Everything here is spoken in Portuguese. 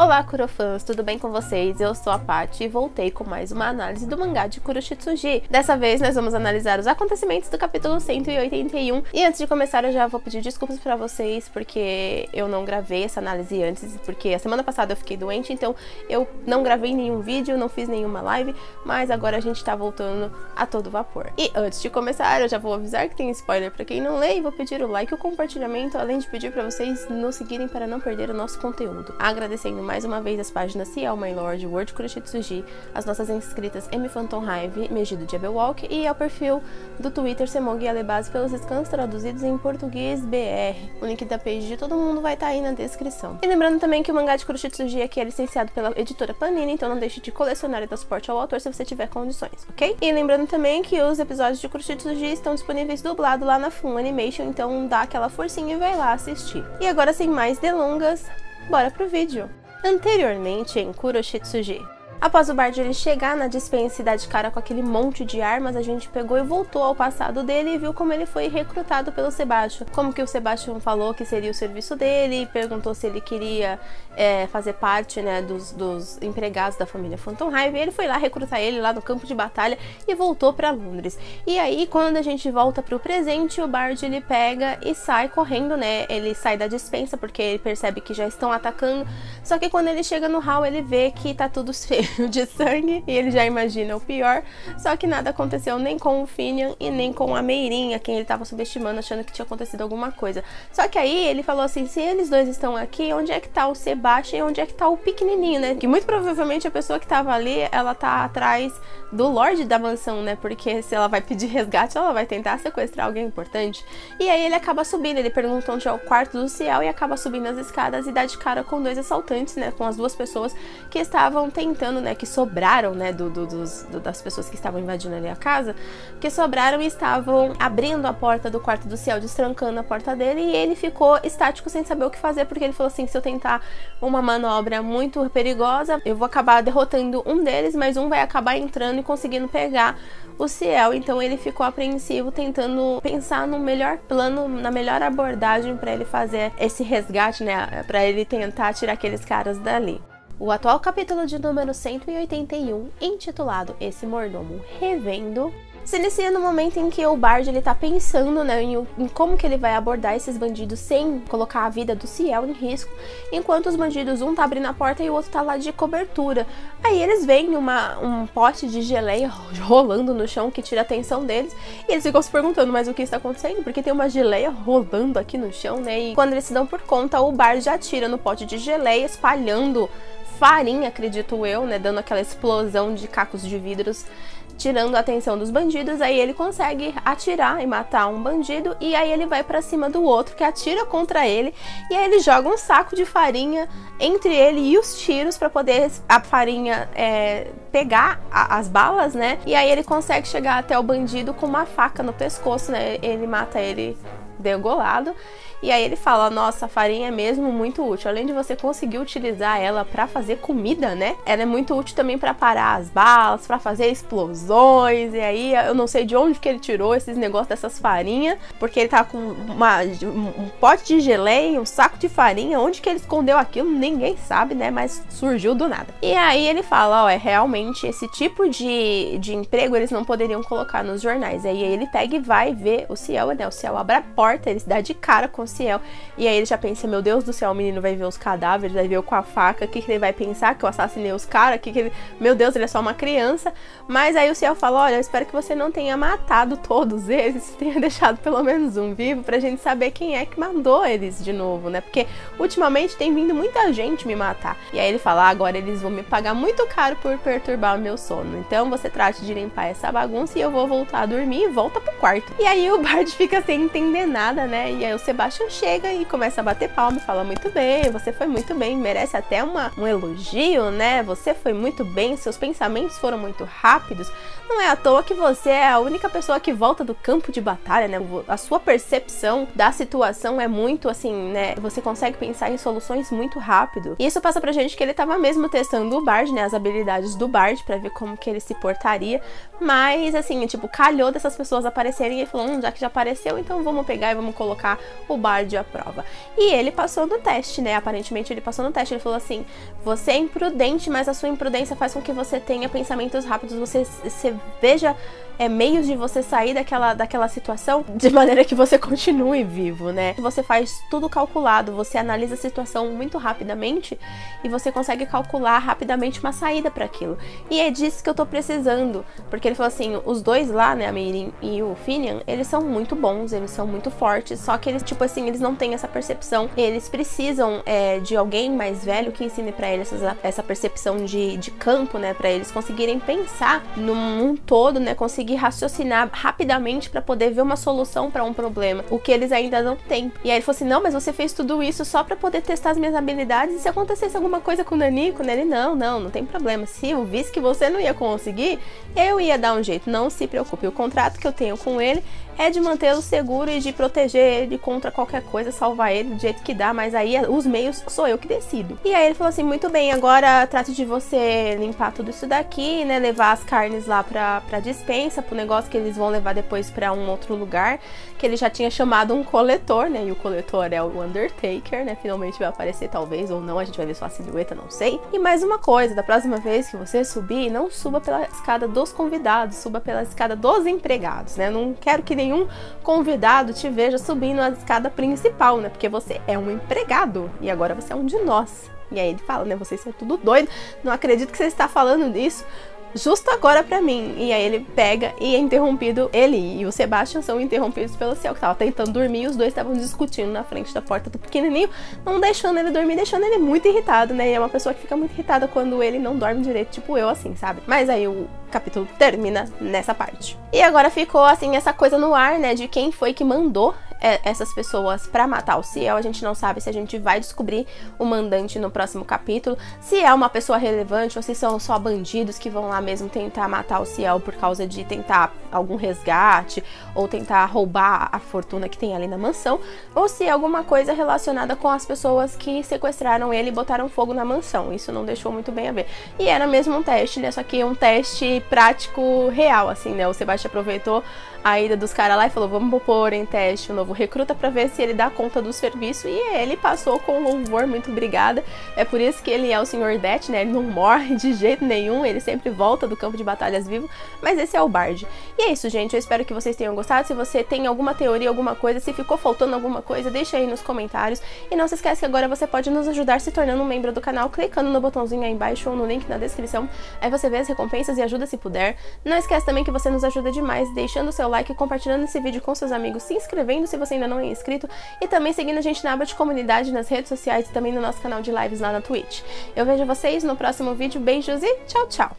Olá Kurofãs, tudo bem com vocês? Eu sou a Paty e voltei com mais uma análise do mangá de Kuroshitsuji. Dessa vez nós vamos analisar os acontecimentos do capítulo 181. E antes de começar eu já vou pedir desculpas pra vocês porque eu não gravei essa análise antes, porque a semana passada eu fiquei doente, então eu não gravei nenhum vídeo, não fiz nenhuma live, mas agora a gente tá voltando a todo vapor. E antes de começar eu já vou avisar que tem spoiler pra quem não lê e vou pedir o like e o compartilhamento, além de pedir pra vocês nos seguirem para não perder o nosso conteúdo. Agradecendo mais uma vez as páginas Ciel, My Lord, World Kuroshitsuji, as nossas inscritas M Phantom Hive, Megido de Abelwalk e ao perfil do Twitter Semong e Alebase pelos scans traduzidos em português BR. O link da page de todo mundo vai estar aí na descrição. E lembrando também que o mangá de Kuroshitsuji aqui é licenciado pela editora Panini, então não deixe de colecionar e dar suporte ao autor se você tiver condições, ok? E lembrando também que os episódios de Kuroshitsuji estão disponíveis dublado lá na Funimation Animation, então dá aquela forcinha e vai lá assistir. E agora sem mais delongas, bora pro vídeo! Anteriormente em Kuroshitsuji. Após o Bard ele chegar na dispensa e dar de cara com aquele monte de armas, a gente pegou e voltou ao passado dele e viu como ele foi recrutado pelo Sebastian. Como que o Sebastian falou que seria o serviço dele e perguntou se ele queria fazer parte, né, dos empregados da família Phantom Hive. Ele foi lá recrutar ele lá no campo de batalha e voltou para Londres. E aí quando a gente volta para o presente, o Bard ele pega e sai correndo, né, ele sai da dispensa porque ele percebe que já estão atacando, só que quando ele chega no hall ele vê que tá tudo feio de sangue e ele já imagina o pior, só que nada aconteceu nem com o Finian e nem com a Meirinha, quem ele estava subestimando, achando que tinha acontecido alguma coisa. Só que aí ele falou assim, se eles dois estão aqui, onde é que tá o Sebastian e onde é que tá o pequenininho, né? Que muito provavelmente a pessoa que tava ali, ela tá atrás do Lorde da mansão, né? Porque se ela vai pedir resgate, ela vai tentar sequestrar alguém importante. E aí ele acaba subindo, ele pergunta onde é o quarto do Ciel e acaba subindo as escadas e dá de cara com dois assaltantes, né? Com as duas pessoas que estavam tentando, né, que sobraram, né, das pessoas que estavam invadindo ali a casa, que sobraram e estavam abrindo a porta do quarto do Ciel, destrancando a porta dele, e ele ficou estático sem saber o que fazer, porque ele falou assim, se eu tentar uma manobra muito perigosa, eu vou acabar derrotando um deles, mas um vai acabar entrando e conseguindo pegar o Ciel. Então ele ficou apreensivo, tentando pensar no melhor plano, na melhor abordagem para ele fazer esse resgate, né, para ele tentar tirar aqueles caras dali. O atual capítulo de número 181, intitulado Esse Mordomo Revendo, se inicia no momento em que o Bard ele tá pensando, né, em como que ele vai abordar esses bandidos sem colocar a vida do Ciel em risco, enquanto os bandidos, um tá abrindo a porta e o outro tá lá de cobertura. Aí eles veem um pote de geleia rolando no chão que tira a atenção deles, e eles ficam se perguntando, mas o que está acontecendo? Porque tem uma geleia rolando aqui no chão, né, e quando eles se dão por conta, o Bard já atira no pote de geleia, espalhando farinha, acredito eu, né, dando aquela explosão de cacos de vidros, tirando a atenção dos bandidos. Aí ele consegue atirar e matar um bandido, e aí ele vai pra cima do outro que atira contra ele, e aí ele joga um saco de farinha entre ele e os tiros pra poder a farinha pegar as balas, né, e aí ele consegue chegar até o bandido com uma faca no pescoço, né, ele mata ele degolado, e aí ele fala, nossa, a farinha é mesmo muito útil, além de você conseguir utilizar ela pra fazer comida, né, ela é muito útil também pra parar as balas, pra fazer explosões. E aí eu não sei de onde que ele tirou esses negócios dessas farinhas, porque ele tá com um pote de geleia, um saco de farinha, onde que ele escondeu aquilo, ninguém sabe, né, mas surgiu do nada. E aí ele fala, ó, realmente esse tipo de emprego eles não poderiam colocar nos jornais. Aí ele pega e vai ver o Ciel, né, o Ciel abre a porta, ele se dá de cara com o Ciel, e aí ele já pensa, meu Deus do céu, o menino vai ver os cadáveres, vai ver eu com a faca, o que que ele vai pensar, que eu assassinei os caras, meu Deus, ele é só uma criança. Mas aí o Ciel fala, olha, eu espero que você não tenha matado todos eles, tenha deixado pelo menos um vivo, pra gente saber quem é que mandou eles de novo, né, porque ultimamente tem vindo muita gente me matar. E aí ele fala, ah, agora eles vão me pagar muito caro por perturbar o meu sono, então você trate de limpar essa bagunça e eu vou voltar a dormir e volta pro quarto. E aí o Bard fica sem entender nada, né? E aí o Sebastian chega e começa a bater palma e fala, muito bem, você foi muito bem, merece até um elogio, né? Você foi muito bem, seus pensamentos foram muito rápidos, não é à toa que você é a única pessoa que volta do campo de batalha, né? A sua percepção da situação é muito assim, né? Você consegue pensar em soluções muito rápido. E isso passa pra gente que ele tava mesmo testando o Bard, né? As habilidades do Bard pra ver como que ele se portaria, mas assim, tipo, calhou dessas pessoas aparecerem e ele falou, já que já apareceu, então vamos pegar e vamos colocar o Bard à prova. E ele passou no teste, né? Aparentemente ele passou no teste. Ele falou assim: você é imprudente, mas a sua imprudência faz com que você tenha pensamentos rápidos, você veja meios de você sair daquela situação de maneira que você continue vivo, né? Você faz tudo calculado, você analisa a situação muito rapidamente e você consegue calcular rapidamente uma saída para aquilo. E é disso que eu tô precisando, porque ele falou assim, os dois lá, né, a Meirin e o Finian, eles são muito bons, eles são muito fortes, só que eles, tipo assim, eles não têm essa percepção, eles precisam de alguém mais velho que ensine para eles essa percepção de campo, né, para eles conseguirem pensar no mundo todo, né, conseguir raciocinar rapidamente para poder ver uma solução para um problema, o que eles ainda não têm. E aí ele falou assim, não, mas você fez tudo isso só para poder testar as minhas habilidades, e se acontecesse alguma coisa com o Nanico, né? Ele, não tem problema, se eu visse que você não ia conseguir, eu ia dar um jeito, não se preocupe, o contrato que eu tenho com ele é de mantê-lo seguro e de proteger ele contra qualquer coisa, salvar ele do jeito que dá, mas aí os meios sou eu que decido. E aí ele falou assim, muito bem, agora trate de você limpar tudo isso daqui, né, levar as carnes lá pra dispensa, pro negócio que eles vão levar depois pra um outro lugar, que ele já tinha chamado um coletor, né, e o coletor é o Undertaker, né, finalmente vai aparecer talvez, ou não, a gente vai ver só a silhueta, não sei. E mais uma coisa, da próxima vez que você subir, não suba pela escada dos convidados, suba pela escada dos empregados, né, eu não quero que nenhum convidado te veja subindo a escada principal, né? Porque você é um empregado e agora você é um de nós. E aí ele fala, né? Vocês são tudo doido, não acredito que você está falando disso justo agora pra mim. E aí ele pega e é interrompido, ele e o Sebastian são interrompidos pelo Ciel, que tava tentando dormir, os dois estavam discutindo na frente da porta do pequenininho, não deixando ele dormir, deixando ele muito irritado, né, e é uma pessoa que fica muito irritada quando ele não dorme direito, tipo eu, assim, sabe? Mas aí o capítulo termina nessa parte. E agora ficou, assim, essa coisa no ar, né, de quem foi que mandou essas pessoas pra matar o Ciel. A gente não sabe se a gente vai descobrir o mandante no próximo capítulo, se é uma pessoa relevante ou se são só bandidos que vão lá mesmo tentar matar o Ciel por causa de tentar algum resgate ou tentar roubar a fortuna que tem ali na mansão, ou se é alguma coisa relacionada com as pessoas que sequestraram ele e botaram fogo na mansão. Isso não deixou muito bem a ver. E era mesmo um teste, né, só que um teste prático real, assim, né, o Sebastian aproveitou a ida dos caras lá e falou, vamos pôr em teste o novo recruta pra ver se ele dá conta do serviço, e ele passou com louvor, muito obrigada. É por isso que ele é o Sr. Det, né, ele não morre de jeito nenhum, ele sempre volta do campo de batalhas vivo, mas esse é o Bard. E é isso, gente, eu espero que vocês tenham gostado. Se você tem alguma teoria, alguma coisa, se ficou faltando alguma coisa, deixa aí nos comentários, e não se esquece que agora você pode nos ajudar se tornando um membro do canal, clicando no botãozinho aí embaixo ou no link na descrição, aí você vê as recompensas e ajuda se puder. Não esquece também que você nos ajuda demais deixando o seu like, compartilhando esse vídeo com seus amigos, se inscrevendo se você ainda não é inscrito, e também seguindo a gente na aba de comunidade, nas redes sociais e também no nosso canal de lives lá na Twitch. Eu vejo vocês no próximo vídeo, beijos e tchau, tchau!